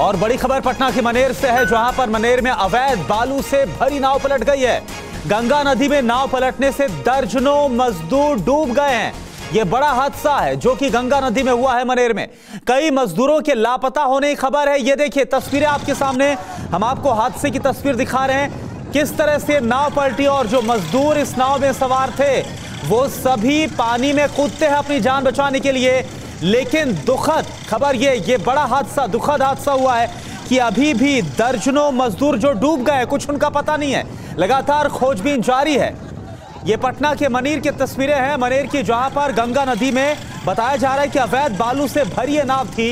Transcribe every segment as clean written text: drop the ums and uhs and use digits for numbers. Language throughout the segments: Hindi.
और बड़ी खबर पटना के मनेर से है, जहां पर मनेर में अवैध बालू से भरी नाव पलट गई है। गंगा नदी में नाव पलटने से दर्जनों मजदूर डूब गए हैं। यह बड़ा हादसा है जो कि गंगा नदी में हुआ है मनेर में। कई मजदूरों के लापता होने की खबर है। ये देखिए तस्वीरें आपके सामने, हम आपको हादसे की तस्वीर दिखा रहे हैं। किस तरह से नाव पलटी और जो मजदूर इस नाव में सवार थे वो सभी पानी में कूदते हैं अपनी जान बचाने के लिए। लेकिन दुखद खबर ये बड़ा हादसा, दुखद हादसा हुआ है कि अभी भी दर्जनों मजदूर जो डूब गए, कुछ उनका पता नहीं है। लगातार खोजबीन जारी है। ये पटना के मनेर की तस्वीरें हैं, मनेर की, जहां पर गंगा नदी में बताया जा रहा है कि अवैध बालू से भरी ये नाव थी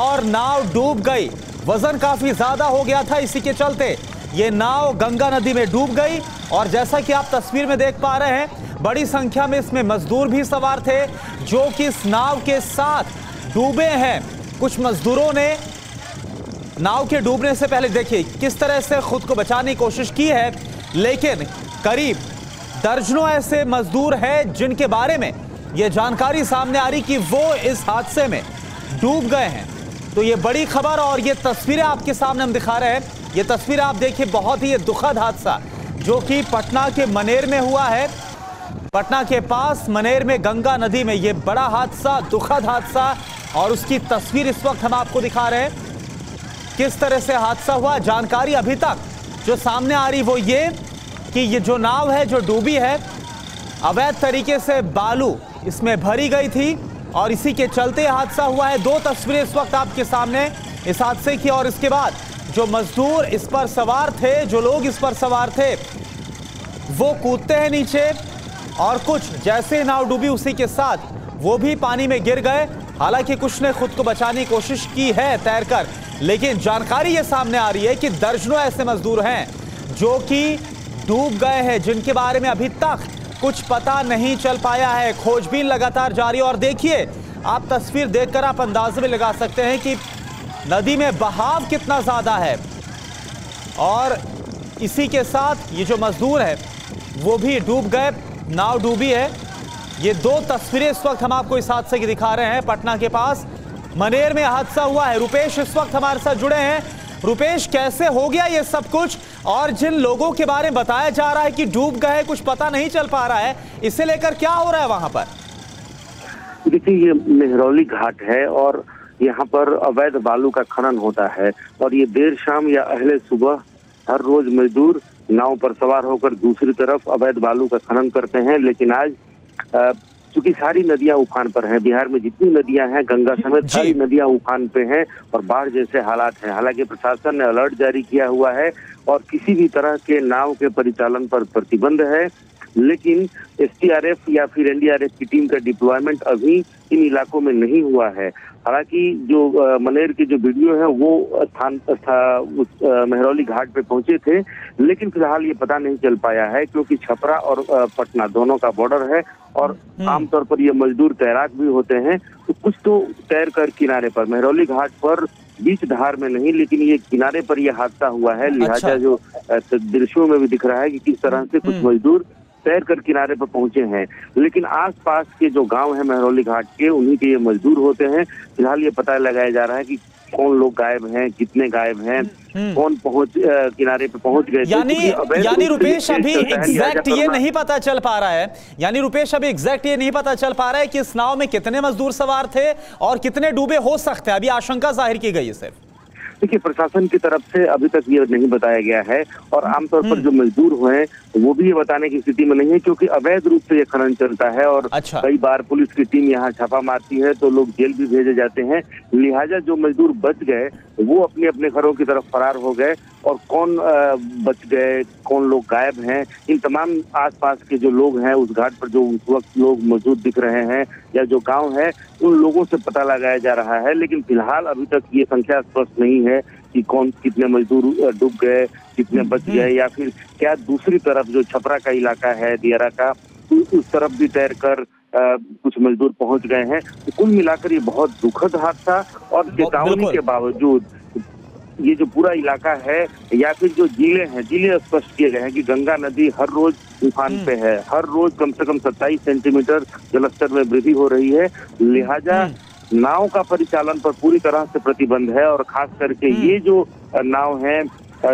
और नाव डूब गई। वजन काफ़ी ज़्यादा हो गया था, इसी के चलते ये नाव गंगा नदी में डूब गई। और जैसा कि आप तस्वीर में देख पा रहे हैं, बड़ी संख्या में इसमें मजदूर भी सवार थे जो कि इस नाव के साथ डूबे हैं। कुछ मजदूरों ने नाव के डूबने से पहले देखिए किस तरह से खुद को बचाने की कोशिश की है। लेकिन करीब दर्जनों ऐसे मजदूर हैं जिनके बारे में ये जानकारी सामने आ रही कि वो इस हादसे में डूब गए हैं। तो ये बड़ी खबर और ये तस्वीरें आपके सामने हम दिखा रहे हैं। ये तस्वीर आप देखिए, बहुत ही दुखद हादसा जो कि पटना के मनेर में हुआ है। पटना के पास मनेर में गंगा नदी में ये बड़ा हादसा, दुखद हादसा, और उसकी तस्वीर इस वक्त हम आपको दिखा रहे हैं। किस तरह से हादसा हुआ, जानकारी अभी तक जो सामने आ रही वो ये कि ये जो नाव है जो डूबी है, अवैध तरीके से बालू इसमें भरी गई थी और इसी के चलते हादसा हुआ है। दो तस्वीरें इस वक्त आपके सामने, इस हादसे की और इसके बाद जो मजदूर इस पर सवार थे, जो लोग इस पर सवार थे वो कूदते हैं नीचे और कुछ जैसे नाव डूबी उसी के साथ वो भी पानी में गिर गए। हालांकि कुछ ने खुद को बचाने की कोशिश की है तैरकर, लेकिन जानकारी ये सामने आ रही है कि दर्जनों ऐसे मजदूर हैं जो कि डूब गए हैं, जिनके बारे में अभी तक कुछ पता नहीं चल पाया है। खोजबीन लगातार जारी। और देखिए आप तस्वीर देखकर आप अंदाजे में लगा सकते हैं कि नदी में बहाव कितना ज़्यादा है और इसी के साथ ये जो मजदूर है वो भी डूब गए, नाव डूबी है। ये दो तस्वीरें इस वक्त हम आपको इस हादसे की दिखा रहे हैं। पटना के पास मनेर में हादसा हुआ है। रुपेश इस वक्त हमारे साथ जुड़े हैं। रुपेश, कैसे हो गया ये सब कुछ, और जिन लोगों के बारे में बताया जा रहा है कि डूब गए, कुछ पता नहीं चल पा रहा है, इसे लेकर क्या हो रहा है वहां पर? देखिए, ये मेहरौली घाट है और यहाँ पर अवैध बालू का खनन होता है और ये देर शाम या अहले सुबह हर रोज मजदूर नाव पर सवार होकर दूसरी तरफ अवैध बालू का खनन करते हैं। लेकिन आज चूंकि सारी नदियां उफान पर हैं, बिहार में जितनी नदियां हैं गंगा समेत सारी नदियां उफान पे हैं और बाढ़ जैसे हालात हैं। हालांकि प्रशासन ने अलर्ट जारी किया हुआ है और किसी भी तरह के नाव के परिचालन पर प्रतिबंध है। लेकिन एसडीआरएफ या फिर एनडीआरएफ की टीम का डिप्लॉयमेंट अभी इन इलाकों में नहीं हुआ है। हालांकि जो मनेर के जो वीडियो है वो मेहरौली घाट पे पहुंचे थे, लेकिन फिलहाल ये पता नहीं चल पाया है क्योंकि छपरा और पटना दोनों का बॉर्डर है और आमतौर पर ये मजदूर तैराक भी होते हैं, तो कुछ तो तैर कर किनारे पर, मेहरौली घाट पर बीच धार में नहीं, लेकिन ये किनारे पर यह हादसा हुआ है। लिहाजा जो दृश्यों में भी दिख रहा है कि किस तरह से कुछ मजदूर तैर कर किनारे पर पहुंचे हैं। लेकिन आसपास के जो गांव है मेहरौली घाट के, उन्हीं के ये मजदूर होते हैं। फिलहाल ये पता लगाया जा रहा है कि कौन लोग गायब हैं, कितने गायब हैं, कौन किनारे पे पहुंच गए। यानी रुपेश अभी एग्जैक्ट ये नहीं पता चल पा रहा है, कि इस नाव में कितने मजदूर सवार थे और कितने डूबे हो सकते हैं, अभी आशंका जाहिर की गई है। सिर्फ देखिए, प्रशासन की तरफ से अभी तक ये नहीं बताया गया है और आमतौर पर जो मजदूर हुए वो भी ये बताने की स्थिति में नहीं है क्योंकि अवैध रूप से ये खनन चलता है और कई बार पुलिस की टीम यहाँ छापा मारती है तो लोग जेल भी भेजे जाते हैं। लिहाजा जो मजदूर बच गए वो अपने अपने घरों की तरफ फरार हो गए और कौन बच गए, कौन लोग गायब हैं, इन तमाम आसपास के जो लोग हैं उस घाट पर जो उस वक्त लोग मौजूद दिख रहे हैं या जो गांव है उन लोगों से पता लगाया जा रहा है। लेकिन फिलहाल अभी तक ये संख्या स्पष्ट नहीं है कि कौन, कितने मजदूर डूब गए, कितने बच गए, या फिर क्या दूसरी तरफ जो छपरा का इलाका है, दियारा का, उस तरफ भी तैर कर कुछ मजदूर पहुंच गए हैं। तो कुल मिलाकर ये बहुत दुखद हादसा और चेतावनी के बावजूद ये जो पूरा इलाका है या फिर जो जिले हैं, जिले स्पष्ट किए गए हैं कि गंगा नदी हर रोज उफान पे है, हर रोज कम से कम 27 सेंटीमीटर जलस्तर में वृद्धि हो रही है। लिहाजा नाव का परिचालन पर पूरी तरह से प्रतिबंध है और खास करके ये जो नाव है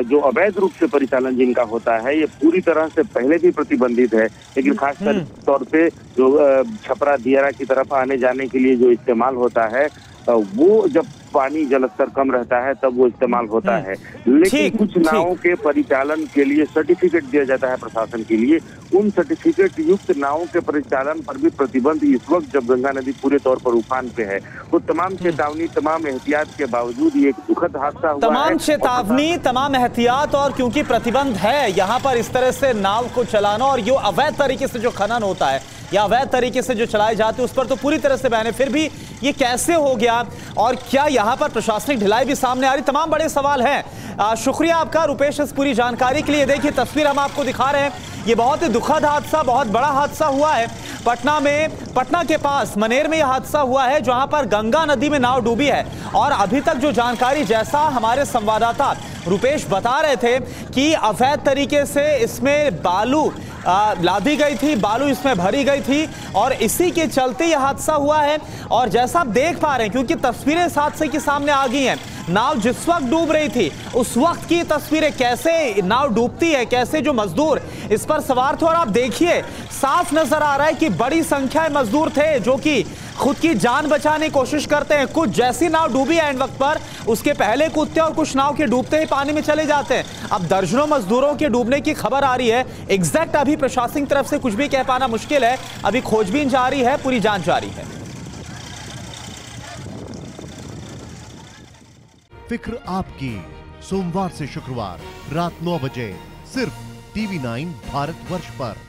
जो अवैध रूप से परिचालन जिनका होता है ये पूरी तरह से पहले भी प्रतिबंधित है, लेकिन खासकर तौर पे जो छपरा दियारा की तरफ आने जाने के लिए जो इस्तेमाल होता है वो जब पानी जलस्तर कम रहता है तब वो इस्तेमाल होता है, लेकिन कुछ नावों के परिचालन के लिए सर्टिफिकेट दिया जाता है प्रशासन के लिए, उन सर्टिफिकेट युक्त नावों के परिचालन पर भी प्रतिबंध इस वक्त जब गंगा नदी पूरे तौर पर उफान पे है। तो तमाम चेतावनी तमाम एहतियात के बावजूद ये एक दुखद हादसा हुआ है। तमाम चेतावनी तमाम एहतियात और क्योंकि प्रतिबंध है यहाँ पर इस तरह से नाव को चलाना और ये अवैध तरीके से जो खनन होता है या अवैध तरीके से जो चलाए जाते हैं उस पर तो पूरी तरह से बैन है, फिर भी ये कैसे हो गया और क्या यहाँ पर प्रशासनिक ढिलाई भी सामने आ रही, तमाम बड़े सवाल हैं। शुक्रिया आपका रुपेश इस पूरी जानकारी के लिए। देखिए तस्वीर हम आपको दिखा रहे हैं, ये बहुत ही दुखद हादसा, बहुत बड़ा हादसा हुआ है पटना में, पटना के पास मनेर में यह हादसा हुआ है जहाँ पर गंगा नदी में नाव डूबी है। और अभी तक जो जानकारी जैसा हमारे संवाददाता रुपेश बता रहे थे कि अवैध तरीके से इसमें बालू लादी गई थी, बालू इसमें भरी गई थी और इसी के चलते यह हादसा हुआ है। और जैसा आप देख पा रहे हैं क्योंकि तस्वीरें इस हादसे की सामने आ गई हैं, नाव जिस वक्त डूब रही थी उस वक्त की तस्वीरें, कैसे नाव डूबती है, कैसे जो मजदूर इस पर सवार थे। और आप देखिए साफ नजर आ रहा है कि बड़ी संख्या में मजदूर थे जो कि खुद की जान बचाने की कोशिश करते हैं। कुछ जैसी नाव डूबी है एंड वक्त पर उसके पहले कूदते हैं और कुछ नाव के डूबते ही पानी में चले जाते हैं। अब दर्जनों मजदूरों के डूबने की खबर आ रही है, एग्जैक्ट अभी प्रशासन की तरफ से कुछ भी कह पाना मुश्किल है, अभी खोजबीन जारी है, पूरी जांच जारी है। फिक्र आपकी सोमवार से शुक्रवार रात 9 बजे सिर्फ टीवी 9 भारतवर्ष पर।